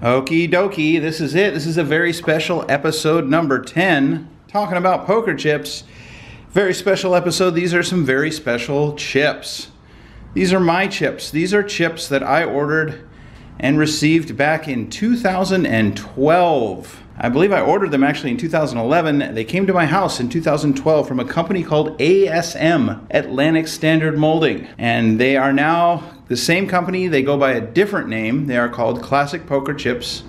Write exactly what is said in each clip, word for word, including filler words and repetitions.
Okie dokie, this is it. This is a very special episode number ten, talking about poker chips. Very special episode. These are some very special chips. These are my chips. These are chips that I ordered and received back in two thousand twelve. I believe I ordered them actually in two thousand eleven. They came to my house in two thousand twelve from a company called A S M, Atlantic Standard Molding. And they are now the same company. They go by a different name. They are called Classic Poker Chips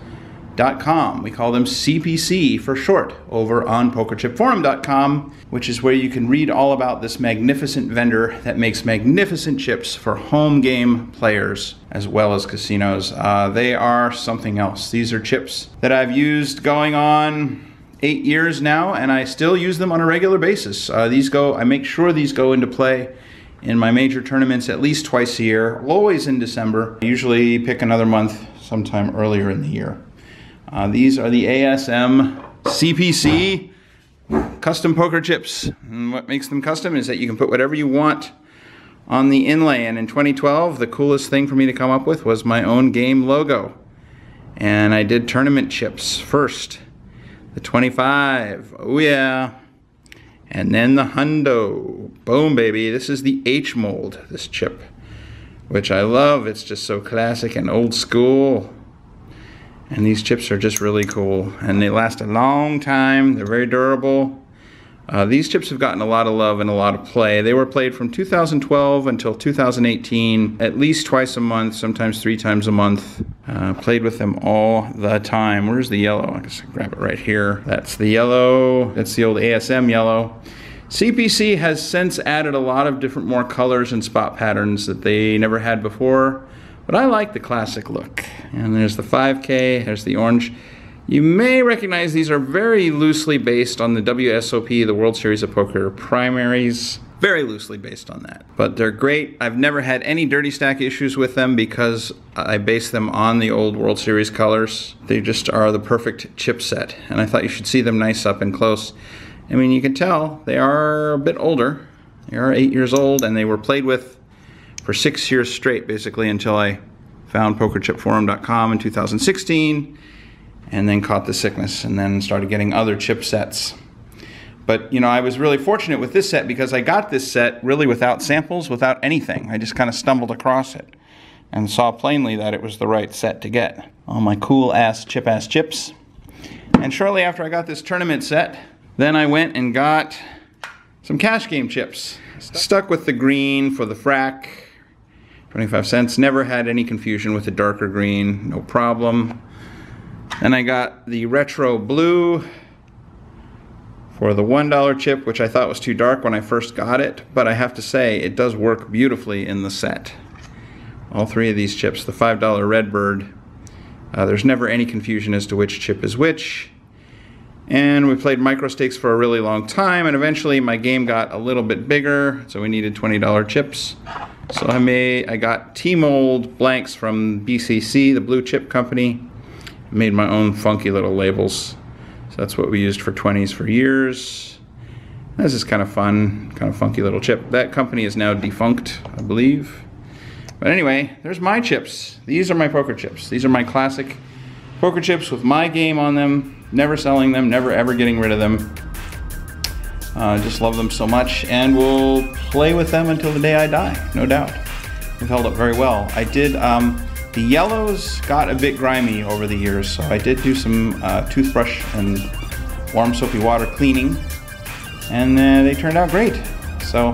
dot com. We call them C P C for short over on poker chip forum dot com, which is where you can read all about this magnificent vendor that makes magnificent chips for home game players as well as casinos. Uh, they are something else. These are chips that I've used going on eight years now, and I still use them on a regular basis. Uh, these go, I make sure these go into play in my major tournaments at least twice a year, always in December. I usually pick another month sometime earlier in the year. Uh, these are the A S M C P C custom poker chips. And what makes them custom is that you can put whatever you want on the inlay. And in twenty twelve, the coolest thing for me to come up with was my own game logo. And I did tournament chips first. The twenty-five, oh yeah. And then the hundo, boom baby. This is the H-Mold, this chip, which I love. It's just so classic and old school. And these chips are just really cool, and they last a long time. They're very durable. Uh, these chips have gotten a lot of love and a lot of play. They were played from two thousand twelve until two thousand eighteen, at least twice a month, sometimes three times a month. Uh, played with them all the time. Where's the yellow? I guess I can grab it right here. That's the yellow. That's the old A S M yellow. C P C has since added a lot of different more colors and spot patterns that they never had before. But I like the classic look. And there's the five K, there's the orange. You may recognize these are very loosely based on the W S O P, the World Series of Poker primaries. Very loosely based on that. But they're great. I've never had any dirty stack issues with them because I base them on the old World Series colors. They just are the perfect chip set. And I thought you should see them nice up and close. I mean, you can tell they are a bit older. They are eight years old, and they were played with for six years straight, basically, until I found poker chip forum dot com in two thousand sixteen, and then caught the sickness, and then started getting other chip sets. But, you know, I was really fortunate with this set because I got this set really without samples, without anything. I just kind of stumbled across it and saw plainly that it was the right set to get. All my cool-ass, chip-ass chips. And shortly after I got this tournament set, then I went and got some cash game chips. Stuck with the green for the frack. twenty-five cents, never had any confusion with the darker green, no problem. Then I got the retro blue for the one dollar chip, which I thought was too dark when I first got it, but I have to say it does work beautifully in the set. All three of these chips, the five dollar Redbird, uh, there's never any confusion as to which chip is which. And we played micro stakes for a really long time, and eventually my game got a little bit bigger, so we needed twenty dollar chips. So I made, I got T-Mold blanks from B C C, the Blue Chip Company. I made my own funky little labels. So that's what we used for twenties for years. This is kind of fun, kind of funky little chip. That company is now defunct, I believe. But anyway, there's my chips. These are my poker chips. These are my classic poker chips with my game on them. Never selling them, never ever getting rid of them. Uh, just love them so much, and we'll play with them until the day I die, no doubt. They've held up very well. I did, um, the yellows got a bit grimy over the years, so I did do some uh, toothbrush and warm soapy water cleaning, and uh, they turned out great. So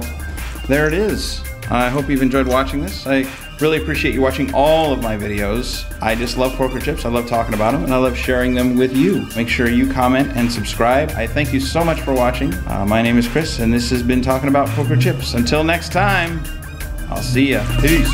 there it is. I hope you've enjoyed watching this. I really appreciate you watching all of my videos. I just love poker chips. I love talking about them, and I love sharing them with you. Make sure you comment and subscribe. I thank you so much for watching. Uh, my name is Chris, and this has been Talking About Poker Chips. Until next time, I'll see ya. Peace.